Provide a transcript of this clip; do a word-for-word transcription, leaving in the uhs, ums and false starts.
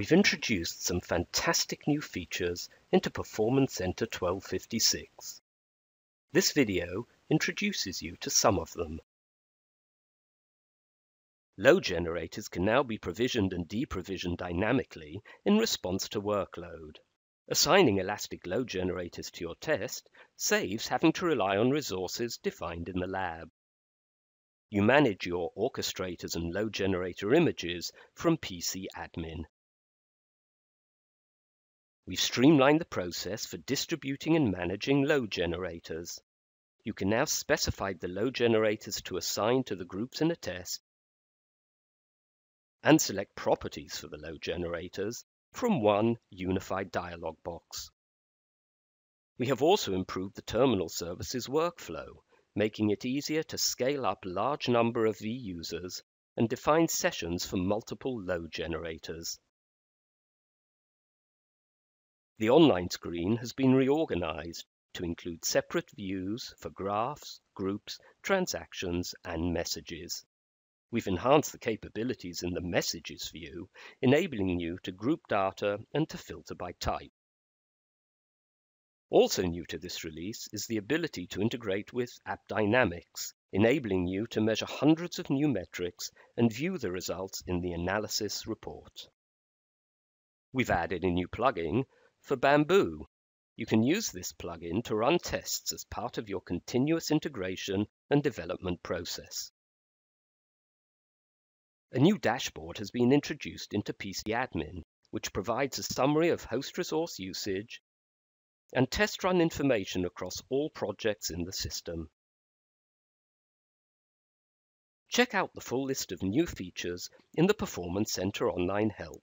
We've introduced some fantastic new features into Performance Center twelve fifty-six. This video introduces you to some of them. Load generators can now be provisioned and deprovisioned dynamically in response to workload. Assigning elastic load generators to your test saves having to rely on resources defined in the lab. You manage your orchestrators and load generator images from P C Admin. We've streamlined the process for distributing and managing load generators. You can now specify the load generators to assign to the groups in a test and select properties for the load generators from one unified dialog box. We have also improved the terminal services workflow, making it easier to scale up large number of V users and define sessions for multiple load generators. The online screen has been reorganized to include separate views for graphs, groups, transactions, and messages. We've enhanced the capabilities in the Messages view, enabling you to group data and to filter by type. Also new to this release is the ability to integrate with AppDynamics, enabling you to measure hundreds of new metrics and view the results in the analysis report. We've added a new plugin for Bamboo. You can use this plugin to run tests as part of your continuous integration and development process. A new dashboard has been introduced into P C Admin, which provides a summary of host resource usage and test run information across all projects in the system. Check out the full list of new features in the Performance Center Online Help.